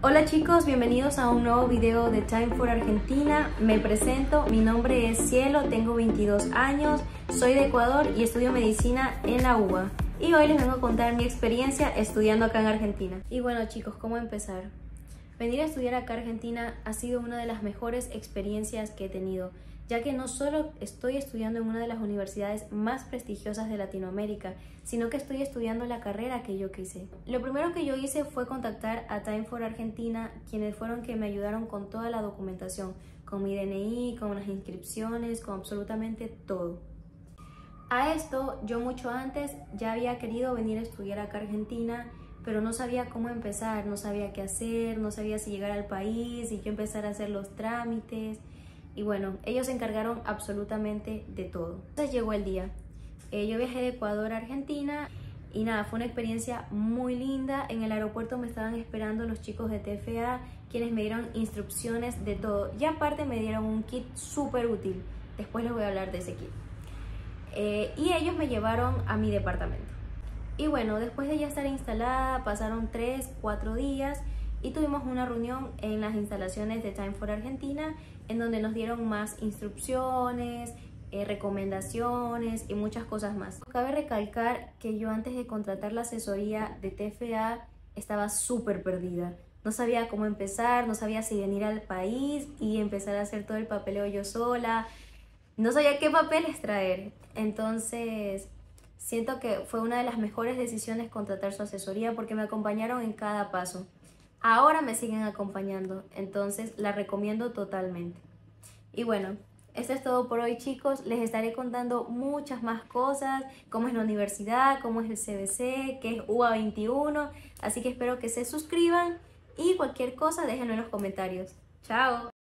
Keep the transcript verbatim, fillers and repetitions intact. Hola chicos, bienvenidos a un nuevo video de Time for Argentina. Me presento, mi nombre es Cielo, tengo veintidós años, soy de Ecuador y estudio medicina en la U B A. Y hoy les vengo a contar mi experiencia estudiando acá en Argentina. Y bueno chicos, ¿cómo empezar? Venir a estudiar acá a Argentina ha sido una de las mejores experiencias que he tenido, ya que no solo estoy estudiando en una de las universidades más prestigiosas de Latinoamérica, sino que estoy estudiando la carrera que yo quise. Lo primero que yo hice fue contactar a Time for Argentina, quienes fueron que me ayudaron con toda la documentación, con mi D N I, con las inscripciones, con absolutamente todo. A esto, yo mucho antes ya había querido venir a estudiar acá a Argentina, pero no sabía cómo empezar, no sabía qué hacer, no sabía si llegar al país, si yo empezar a hacer los trámites. Y bueno, ellos se encargaron absolutamente de todo. Entonces llegó el día. Eh, yo viajé de Ecuador a Argentina y nada, fue una experiencia muy linda. En el aeropuerto me estaban esperando los chicos de T F A, quienes me dieron instrucciones de todo. Y aparte me dieron un kit súper útil. Después les voy a hablar de ese kit. Eh, y ellos me llevaron a mi departamento. Y bueno, después de ya estar instalada, pasaron tres, cuatro días y tuvimos una reunión en las instalaciones de Time for Argentina, en donde nos dieron más instrucciones, eh, recomendaciones y muchas cosas más. Cabe recalcar que yo antes de contratar la asesoría de T F A estaba súper perdida. No sabía cómo empezar, no sabía si venir al país y empezar a hacer todo el papeleo yo sola. No sabía qué papeles traer. Entonces, siento que fue una de las mejores decisiones contratar su asesoría porque me acompañaron en cada paso. Ahora me siguen acompañando, entonces la recomiendo totalmente. Y bueno, esto es todo por hoy chicos. Les estaré contando muchas más cosas, cómo es la universidad, cómo es el C B C, qué es U A veintiuno. Así que espero que se suscriban y cualquier cosa déjenlo en los comentarios. ¡Chao!